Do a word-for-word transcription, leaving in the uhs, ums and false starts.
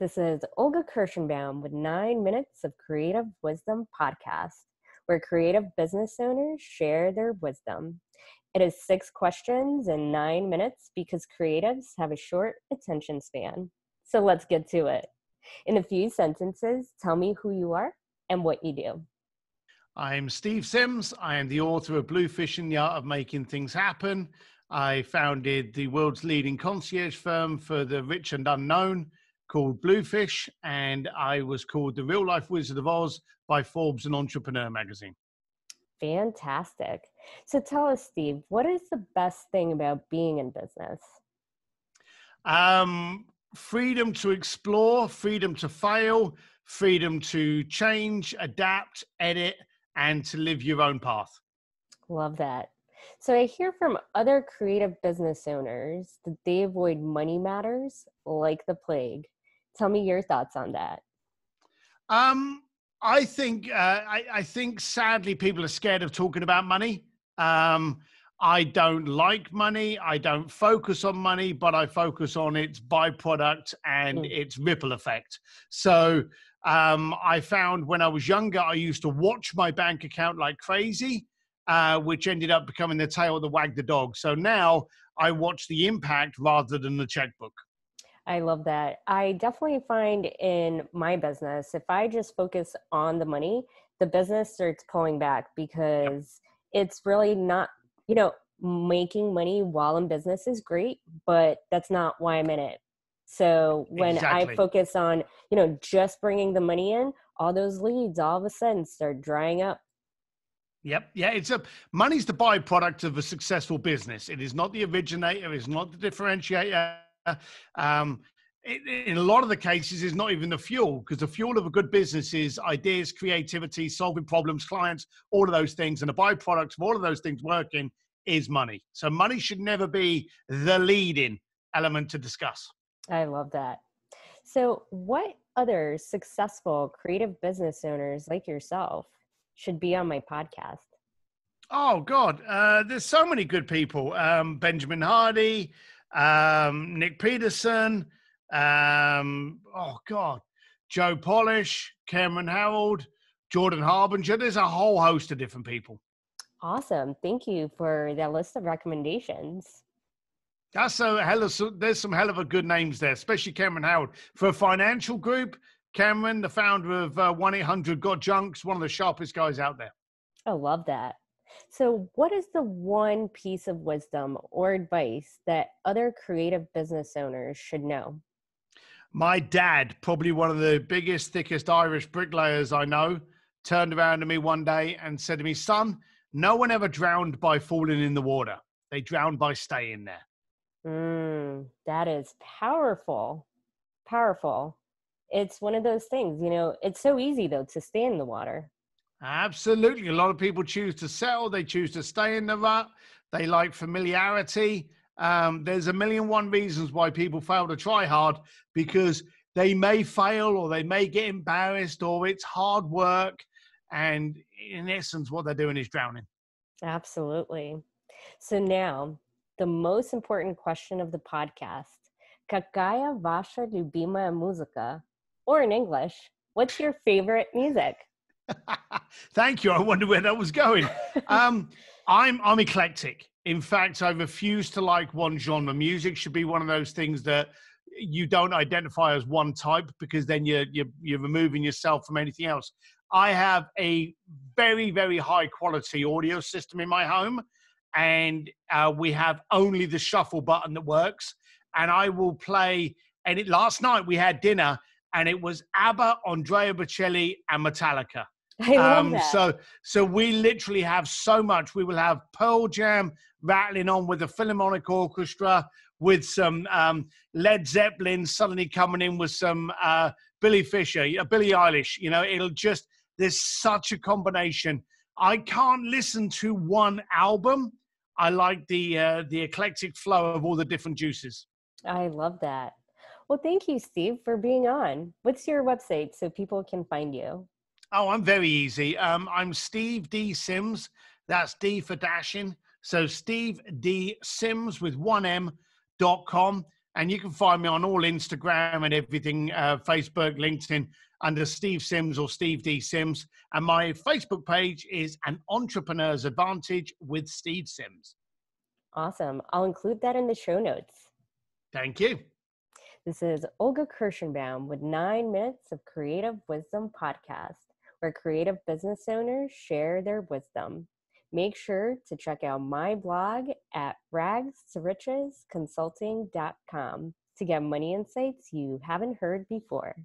This is Olga Kirshenbaum with nine Minutes of Creative Wisdom podcast, where creative business owners share their wisdom. It is six questions in nine minutes because creatives have a short attention span. So let's get to it. In a few sentences, tell me who you are and what you do. I'm Steve Sims. I am the author of Bluefish and the Art of Making Things Happen. I founded the world's leading concierge firm for the rich and unknown called Bluefish, and I was called the Real Life Wizard of Oz by Forbes and Entrepreneur magazine. Fantastic. So tell us, Steve, what is the best thing about being in business? Um, freedom to explore, freedom to fail, freedom to change, adapt, edit, and to live your own path. Love that. So I hear from other creative business owners that they avoid money matters like the plague. Tell me your thoughts on that. Um, I think uh, I, I think sadly people are scared of talking about money. Um, I don't like money. I don't focus on money, but I focus on its byproduct and mm. its ripple effect. So um, I found when I was younger, I used to watch my bank account like crazy, uh, which ended up becoming the tail that wagged the dog. So now I watch the impact rather than the checkbook. I love that. I definitely find in my business, if I just focus on the money, the business starts pulling back because it's really not, you know, making money while in business is great, but that's not why I'm in it. So when exactly. I focus on, you know, just bringing the money in, all those leads all of a sudden start drying up. Yep. Yeah. It's a money's the byproduct of a successful business. It is not the originator. It's not the differentiator. Um, it, in a lot of the cases, it's not even the fuel, because the fuel of a good business is ideas, creativity, solving problems, clients, all of those things. And the byproducts of all of those things working is money. So money should never be the leading element to discuss. I love that. So what other successful creative business owners like yourself should be on my podcast? Oh, God. Uh, there's so many good people. Um, Benjamin Hardy, um, Nick Peterson, um, oh, God, Joe Polish, Cameron Harold, Jordan Harbinger. There's a whole host of different people. Awesome. Thank you for that list of recommendations. That's a hell of, there's some hell of a good names there, especially Cameron Harold. For a financial group, Cameron, the founder of uh, one eight hundred Got Junk, one of the sharpest guys out there. I love that. So what is the one piece of wisdom or advice that other creative business owners should know? My dad, probably one of the biggest, thickest Irish bricklayers I know, turned around to me one day and said to me, "Son, no one ever drowned by falling in the water. They drowned by staying there." Mm, that is powerful. Powerful. It's one of those things, you know, it's so easy though to stay in the water. Absolutely. A lot of people choose to sell. They choose to stay in the rut. They like familiarity. Um, there's a million and one reasons why people fail to try hard, because they may fail or they may get embarrassed or it's hard work. And in essence, what they're doing is drowning. Absolutely. So now the most important question of the podcast, Kakaya Vasha Lubima Muzika? Or in English, what's your favorite music? Thank you. I wonder where that was going. um, I'm, I'm eclectic. In fact, I refuse to like one genre. Music should be one of those things that you don't identify as one type, because then you're, you're, you're removing yourself from anything else. I have a very, very high quality audio system in my home, and uh, we have only the shuffle button that works. And I will play, and it, last night we had dinner, and it was ABBA, Andrea Bocelli, and Metallica. I love um, that. So, so we literally have so much. We will have Pearl Jam rattling on with the Philharmonic Orchestra, with some um, Led Zeppelin suddenly coming in with some uh, Billy Fisher, uh, Billy Eilish. You know, it'll just, there's such a combination. I can't listen to one album. I like the uh, the eclectic flow of all the different juices. I love that. Well, thank you, Steve, for being on. What's your website so people can find you? Oh, I'm very easy. Um, I'm Steve D. Sims. That's D for dashing. So Steve D. Sims with one M dot com. And you can find me on all Instagram and everything, uh, Facebook, LinkedIn, under Steve Sims or Steve D. Sims. And my Facebook page is An Entrepreneur's Advantage with Steve Sims. Awesome. I'll include that in the show notes. Thank you. This is Olga Kirshenbaum with nine Minutes of Creative Wisdom podcast, where creative business owners share their wisdom. Make sure to check out my blog at rags to riches consulting dot com to get money insights you haven't heard before.